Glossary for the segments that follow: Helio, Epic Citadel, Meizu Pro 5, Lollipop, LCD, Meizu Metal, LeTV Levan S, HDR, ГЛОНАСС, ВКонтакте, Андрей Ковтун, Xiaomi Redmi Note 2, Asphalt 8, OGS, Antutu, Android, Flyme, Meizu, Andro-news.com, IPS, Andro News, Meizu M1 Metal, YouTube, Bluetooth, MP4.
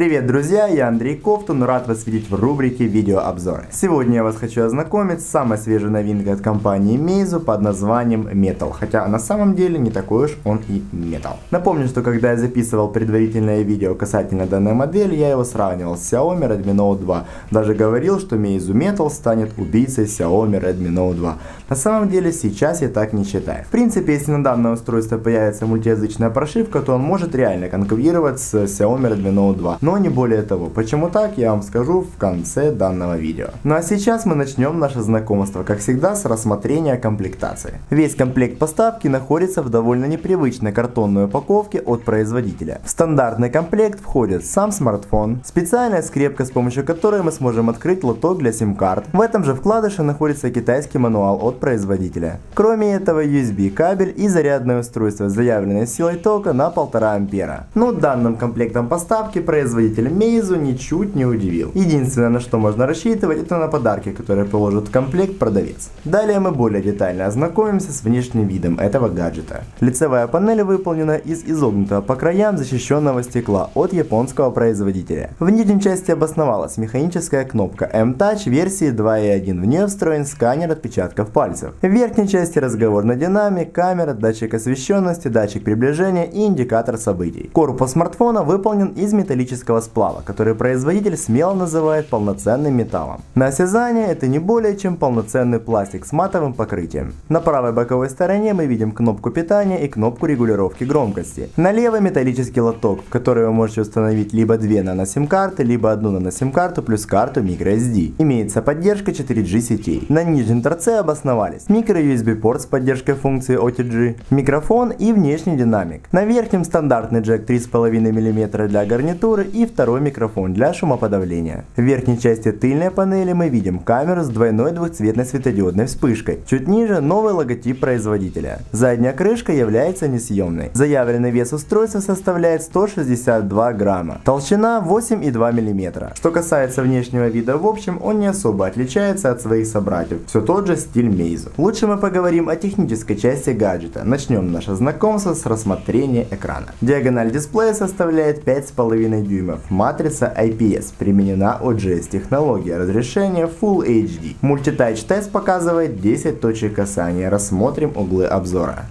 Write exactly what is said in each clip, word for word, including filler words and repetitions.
Привет, друзья, я Андрей Ковтун, рад вас видеть в рубрике видеообзоры. Сегодня я вас хочу ознакомить с самой свежей новинкой от компании Meizu под названием Metal, хотя на самом деле не такой уж он и Metal. Напомню, что когда я записывал предварительное видео касательно данной модели, я его сравнивал с Xiaomi Redmi Note два, даже говорил, что Meizu Metal станет убийцей Xiaomi Redmi Note два. На самом деле сейчас я так не считаю. В принципе, если на данное устройство появится мультиязычная прошивка, то он может реально конкурировать с Xiaomi Redmi Note два. Но не более того. Почему так, я вам скажу в конце данного видео. Ну а сейчас мы начнем наше знакомство, как всегда, с рассмотрения комплектации. Весь комплект поставки находится в довольно непривычной картонной упаковке от производителя. В стандартный комплект входит сам смартфон, специальная скрепка, с помощью которой мы сможем открыть лоток для сим-карт. В этом же вкладыше находится китайский мануал от производителя. Кроме этого, ю эс би кабель и зарядное устройство, заявленное силой тока на полтора ампера. Но данным комплектом поставки производитель Производитель Meizu ничуть не удивил. Единственное, на что можно рассчитывать, это на подарки, которые положит в комплект продавец. Далее мы более детально ознакомимся с внешним видом этого гаджета. Лицевая панель выполнена из изогнутого по краям защищенного стекла от японского производителя. В нижней части обосновалась механическая кнопка эм-Touch версии два и один, в нее встроен сканер отпечатков пальцев. В верхней части разговорный динамик, камера, датчик освещенности, датчик приближения и индикатор событий. Корпус смартфона выполнен из металлического сплава, который производитель смело называет полноценным металлом. На осязание это не более чем полноценный пластик с матовым покрытием. На правой боковой стороне мы видим кнопку питания и кнопку регулировки громкости. На левой металлический лоток, в который вы можете установить либо две нано-сим-карты, либо одну нано-сим-карту плюс карту microSD. Имеется поддержка четыре джи сетей. На нижнем торце обосновались микро-ю эс би порт с поддержкой функции о ти джи, микрофон и внешний динамик. На верхнем стандартный джек три и пять миллиметра для гарнитуры и второй микрофон для шумоподавления. В верхней части тыльной панели мы видим камеру с двойной двухцветной светодиодной вспышкой. Чуть ниже новый логотип производителя. Задняя крышка является несъемной. Заявленный вес устройства составляет сто шестьдесят два грамма. Толщина восемь и два миллиметра. Что касается внешнего вида, в общем, он не особо отличается от своих собратьев. Все тот же стиль Meizu. Лучше мы поговорим о технической части гаджета. Начнем наше знакомство с рассмотрения экрана. Диагональ дисплея составляет пять и пять дюймов. Матрица ай пи эс, применена о джи эс технология, разрешение Full эйч ди. Мультитач тест показывает десять точек касания. Рассмотрим углы обзора.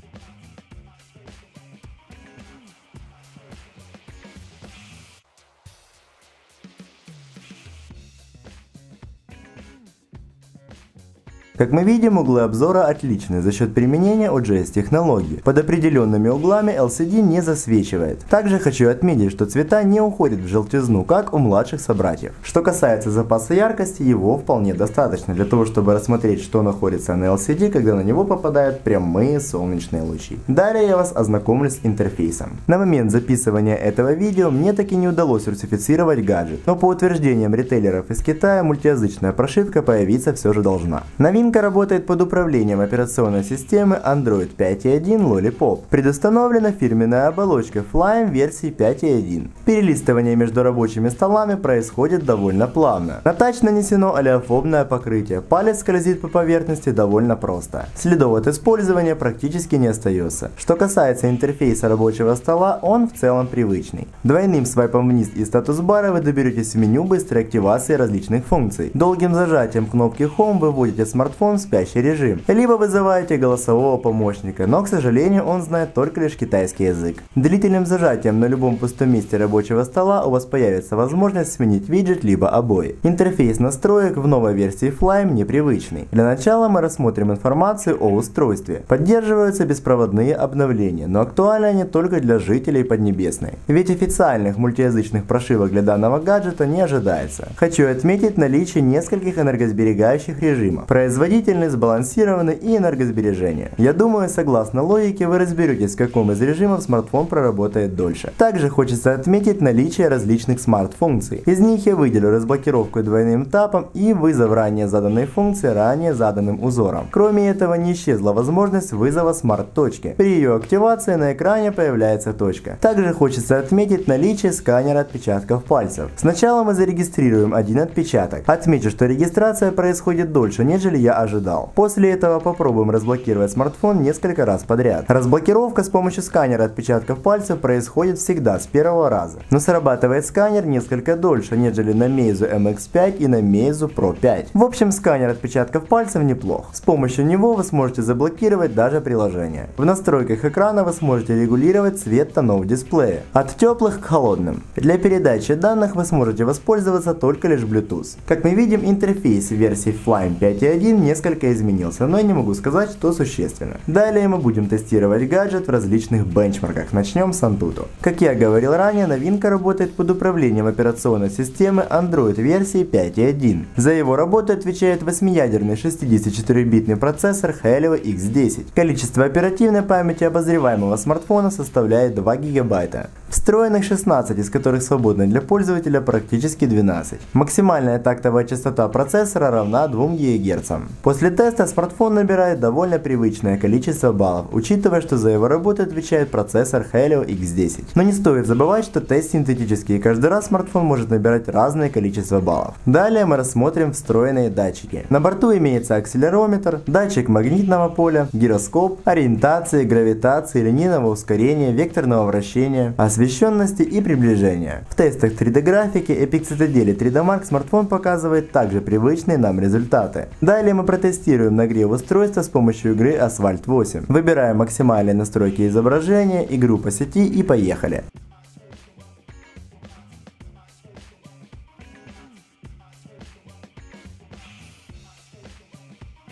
Как мы видим, углы обзора отличны за счет применения о джи эс технологии. Под определенными углами эл си ди не засвечивает. Также хочу отметить, что цвета не уходят в желтизну, как у младших собратьев. Что касается запаса яркости, его вполне достаточно для того, чтобы рассмотреть, что находится на эл си ди, когда на него попадают прямые солнечные лучи. Далее я вас ознакомлю с интерфейсом. На момент записывания этого видео мне таки не удалось сертифицировать гаджет, но по утверждениям ритейлеров из Китая, мультиязычная прошивка появиться все же должна. Новинка работает под управлением операционной системы Android пять и один Lollipop. Предустановлена фирменная оболочка Flyme версии пять и один. Перелистывание между рабочими столами происходит довольно плавно. На тач нанесено олеофобное покрытие, палец скользит по поверхности довольно просто. Следов от использования практически не остается. Что касается интерфейса рабочего стола, он в целом привычный. Двойным свайпом вниз из статус-бара вы доберетесь в меню быстрой активации различных функций. Долгим зажатием кнопки Home выводите смартфон в спящий режим, либо вызываете голосового помощника, но, к сожалению, он знает только лишь китайский язык. Длительным зажатием на любом пустом месте рабочего стола у вас появится возможность сменить виджет либо обои. Интерфейс настроек в новой версии Flyme непривычный. Для начала мы рассмотрим информацию о устройстве. Поддерживаются беспроводные обновления, но актуальны они только для жителей Поднебесной, ведь официальных мультиязычных прошивок для данного гаджета не ожидается. Хочу отметить наличие нескольких энергосберегающих режимов. Производительность, сбалансированный и энергосбережение. Я думаю, согласно логике, вы разберетесь, в каком из режимов смартфон проработает дольше. Также хочется отметить наличие различных смарт-функций. Из них я выделю разблокировку двойным тапом и вызов ранее заданной функции ранее заданным узором. Кроме этого, не исчезла возможность вызова смарт-точки. При ее активации на экране появляется точка. Также хочется отметить наличие сканера отпечатков пальцев. Сначала мы зарегистрируем один отпечаток. Отмечу, что регистрация происходит дольше, нежели я ожидал. После этого попробуем разблокировать смартфон несколько раз подряд. Разблокировка с помощью сканера отпечатков пальцев происходит всегда с первого раза, но срабатывает сканер несколько дольше, нежели на Meizu эм икс пять и на Meizu Pro пять. В общем, сканер отпечатков пальцев неплох. С помощью него вы сможете заблокировать даже приложение. В настройках экрана вы сможете регулировать цвет тонов дисплея от теплых к холодным. Для передачи данных вы сможете воспользоваться только лишь Bluetooth. Как мы видим, интерфейс версии Flyme пять точка один несколько изменился, но я не могу сказать, что существенно. Далее мы будем тестировать гаджет в различных бенчмарках. Начнем с Antutu. Как я говорил ранее, новинка работает под управлением операционной системы Android версии пять точка один. За его работу отвечает восьмиядерный шестидесятичетырёхбитный процессор Helio икс десять. Количество оперативной памяти обозреваемого смартфона составляет два гигабайта. Встроенных шестнадцать, из которых свободно для пользователя практически двенадцать. Максимальная тактовая частота процессора равна двум гигагерцам. После теста смартфон набирает довольно привычное количество баллов, учитывая, что за его работу отвечает процессор Helio икс десять. Но не стоит забывать, что тест синтетический, и каждый раз смартфон может набирать разное количество баллов. Далее мы рассмотрим встроенные датчики. На борту имеется акселерометр, датчик магнитного поля, гироскоп, ориентации, гравитации, линейного ускорения, векторного вращения, освещенности и приближения. В тестах три дэ графики, Epic Citadel и три дэ марк смартфон показывает также привычные нам результаты. Далее мы протестируем нагрев устройства с помощью игры Asphalt восемь. Выбираем максимальные настройки изображения, игру по сети и поехали.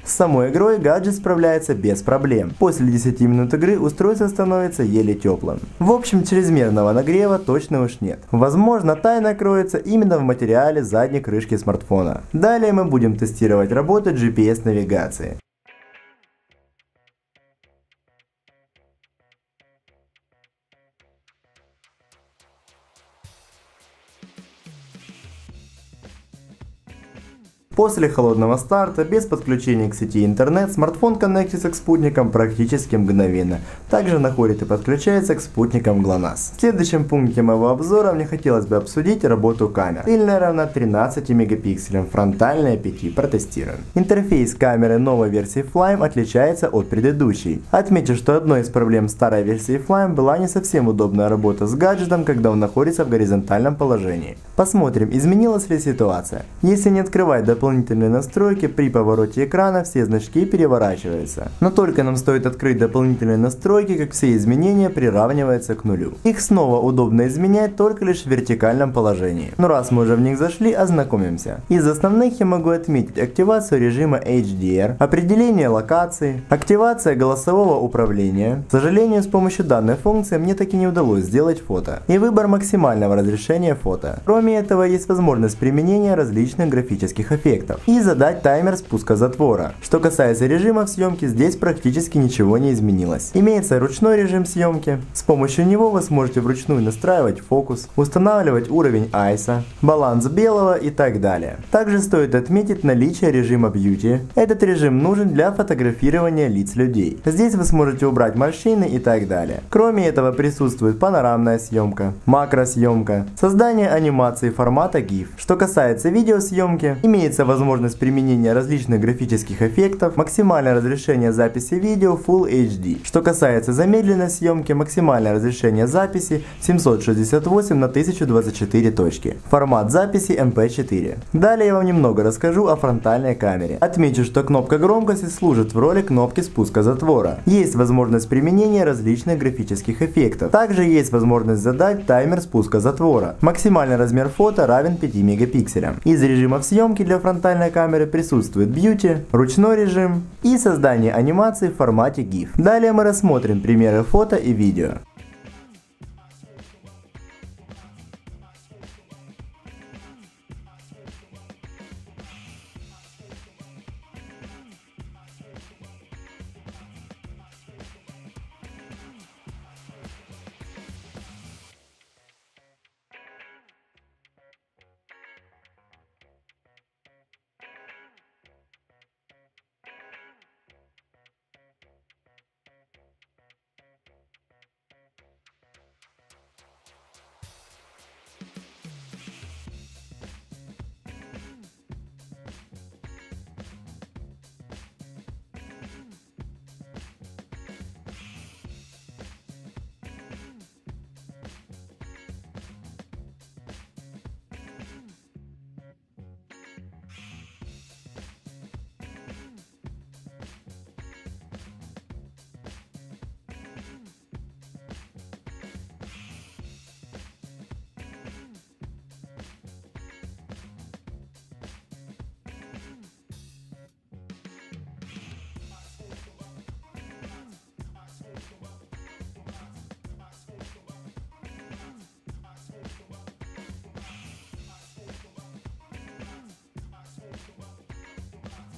С самой игрой гаджет справляется без проблем. После десяти минут игры устройство становится еле теплым. В общем, чрезмерного нагрева точно уж нет. Возможно, тайна кроется именно в материале задней крышки смартфона. Далее мы будем тестировать работу джи пи эс навигации. После холодного старта, без подключения к сети интернет, смартфон коннектится к спутникам практически мгновенно. Также находит и подключается к спутникам ГЛОНАСС. В следующем пункте моего обзора мне хотелось бы обсудить работу камер. Тыльная равна тринадцати мегапикселям, фронтальная пяти. Протестируем. Интерфейс камеры новой версии Flyme отличается от предыдущей. Отмечу, что одной из проблем старой версии Flyme была не совсем удобная работа с гаджетом, когда он находится в горизонтальном положении. Посмотрим, изменилась ли ситуация. Если не открывать дополнительные дополнительные настройки, при повороте экрана все значки переворачиваются. Но только нам стоит открыть дополнительные настройки, как все изменения приравниваются к нулю. Их снова удобно изменять только лишь в вертикальном положении. Но раз мы уже в них зашли, ознакомимся. Из основных я могу отметить активацию режима эйч ди ар, определение локации, активация голосового управления. К сожалению, с помощью данной функции мне так и не удалось сделать фото. И выбор максимального разрешения фото. Кроме этого, есть возможность применения различных графических эффектов. И задать таймер спуска затвора. Что касается режимов съемки, здесь практически ничего не изменилось. Имеется ручной режим съемки. С помощью него вы сможете вручную настраивать фокус, устанавливать уровень айсо, баланс белого и так далее. Также стоит отметить наличие режима бьюти. Этот режим нужен для фотографирования лиц людей. Здесь вы сможете убрать морщины и так далее. Кроме этого присутствует панорамная съемка, макросъемка, создание анимации формата гиф. Что касается видеосъемки, имеется возможность применения различных графических эффектов, максимальное разрешение записи видео Full эйч ди. Что касается замедленной съемки, максимальное разрешение записи семьсот шестьдесят восемь на тысячу двадцать четыре точки. Формат записи эм пэ четыре. Далее я вам немного расскажу о фронтальной камере. Отмечу, что кнопка громкости служит в роли кнопки спуска затвора. Есть возможность применения различных графических эффектов. Также есть возможность задать таймер спуска затвора. Максимальный размер фото равен пяти мегапикселям. Из режимов съемки для фронтальной камеры присутствует бьюти, ручной режим и создание анимации в формате гиф. Далее мы рассмотрим примеры фото и видео.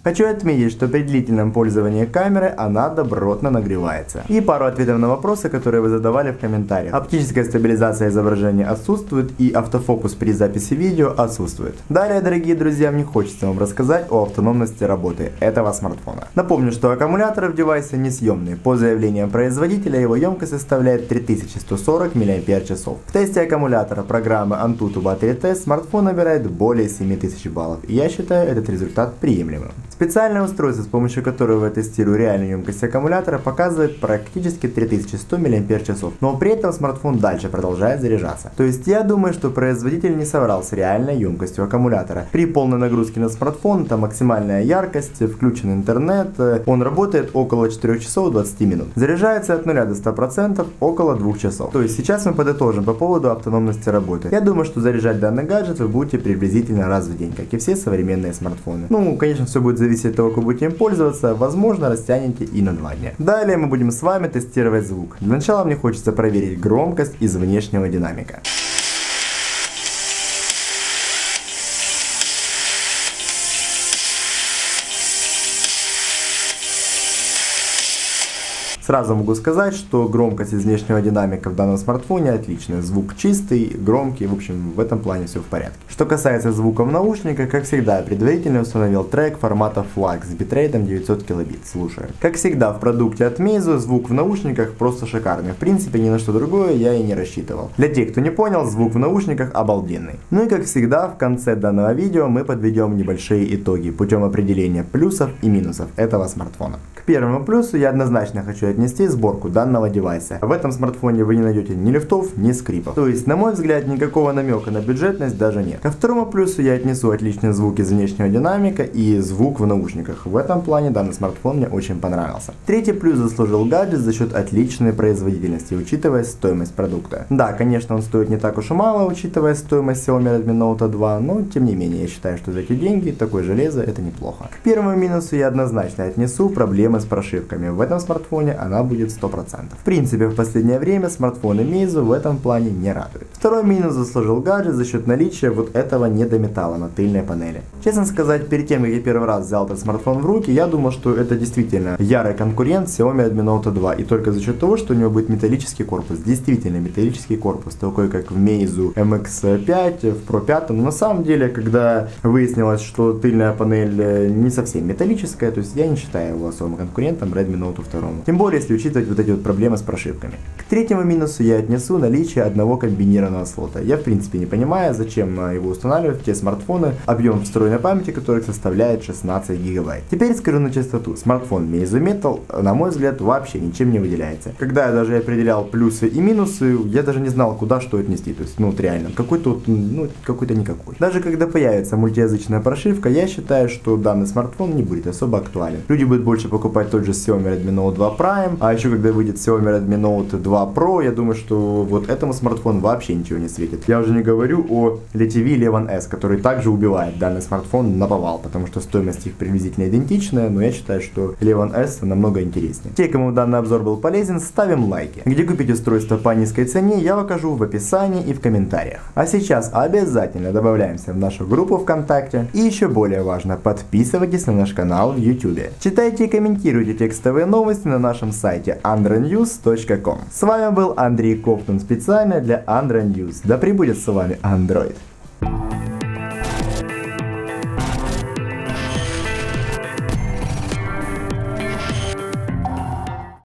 Хочу отметить, что при длительном пользовании камеры она добротно нагревается. И пару ответов на вопросы, которые вы задавали в комментариях. Оптическая стабилизация изображения отсутствует и автофокус при записи видео отсутствует. Далее, дорогие друзья, мне хочется вам рассказать о автономности работы этого смартфона. Напомню, что аккумуляторы в девайсе несъемные. По заявлениям производителя его емкость составляет три тысячи сто сорок мАч. В тесте аккумулятора программы Antutu Battery Test смартфон набирает более семи тысяч баллов. И я считаю этот результат приемлемым. Специальное устройство, с помощью которого я тестирую реальную емкость аккумулятора, показывает практически три тысячи сто мАч, но при этом смартфон дальше продолжает заряжаться. То есть я думаю, что производитель не соврал с реальной емкостью аккумулятора. При полной нагрузке на смартфон, там максимальная яркость, включен интернет, он работает около четырёх часов двадцати минут. Заряжается от нуля до ста процентов около двух часов. То есть сейчас мы подытожим по поводу автономности работы. Я думаю, что заряжать данный гаджет вы будете приблизительно раз в день, как и все современные смартфоны. Ну, конечно, все будет зависит от того, как будете им пользоваться, возможно, растянете и на два дня. Далее мы будем с вами тестировать звук. Для начала мне хочется проверить громкость из внешнего динамика. Сразу могу сказать, что громкость из внешнего динамика в данном смартфоне отличная. Звук чистый, громкий, в общем, в этом плане все в порядке. Что касается звука в наушниках, как всегда, я предварительно установил трек формата флак с битрейтом девятьсот килобит. Слушаем. Как всегда, в продукте от Meizu звук в наушниках просто шикарный. В принципе, ни на что другое я и не рассчитывал. Для тех, кто не понял, звук в наушниках обалденный. Ну и как всегда, в конце данного видео мы подведем небольшие итоги путем определения плюсов и минусов этого смартфона. К первому плюсу я однозначно хочу отметить нести сборку данного девайса. В этом смартфоне вы не найдете ни лифтов, ни скрипов. То есть, на мой взгляд, никакого намека на бюджетность даже нет. Ко второму плюсу я отнесу отличный звук из внешнего динамика и звук в наушниках. В этом плане данный смартфон мне очень понравился. Третий плюс заслужил гаджет за счет отличной производительности, учитывая стоимость продукта. Да, конечно, он стоит не так уж и мало, учитывая стоимость Xiaomi Redmi Note два, но тем не менее, я считаю, что за эти деньги такое железо это неплохо. К первому минусу я однозначно отнесу проблемы с прошивками. В этом смартфоне она она будет сто процентов. В принципе, в последнее время смартфоны Meizu в этом плане не радуют. Второй минус заслужил гаджет за счет наличия вот этого недометалла на тыльной панели. Честно сказать, перед тем, как я первый раз взял этот смартфон в руки, я думал, что это действительно ярый конкурент Xiaomi Redmi Note два, и только за счет того, что у него будет металлический корпус, действительно металлический корпус, такой как в Meizu эм икс пять, в Pro пять, но на самом деле, когда выяснилось, что тыльная панель не совсем металлическая, то есть я не считаю его особым конкурентом Redmi Note два. Тем более, если учитывать вот эти вот проблемы с прошивками. К третьему минусу я отнесу наличие одного комбинированного слота. Я в принципе не понимаю, зачем его устанавливать в те смартфоны, объем встроенной памяти которых составляет шестнадцать гигабайт. Теперь скажу на чистоту, смартфон Meizu Metal, на мой взгляд, вообще ничем не выделяется. Когда я даже определял плюсы и минусы, я даже не знал, куда что отнести, то есть, ну вот реально, какой-то вот, ну какой-то никакой. Даже когда появится мультиязычная прошивка, я считаю, что данный смартфон не будет особо актуален. Люди будут больше покупать тот же Xiaomi Redmi Note два Prime, а еще когда выйдет Xiaomi Redmi Note два Pro, я думаю, что вот этому смартфону вообще ничего не светит. Я уже не говорю о LeTV Levan S, который также убивает данный смартфон наповал, потому что стоимость их приблизительно идентичная, но я считаю, что Levan S намного интереснее. Те, кому данный обзор был полезен, ставим лайки. Где купить устройство по низкой цене, я покажу в описании и в комментариях. А сейчас обязательно добавляемся в нашу группу ВКонтакте. И еще более важно, подписывайтесь на наш канал в YouTube. Читайте и комментируйте текстовые новости на нашем сайте андро ньюс точка ком. С вами был Андрей Ковтун специально для Andro News. Да пребудет с вами Android!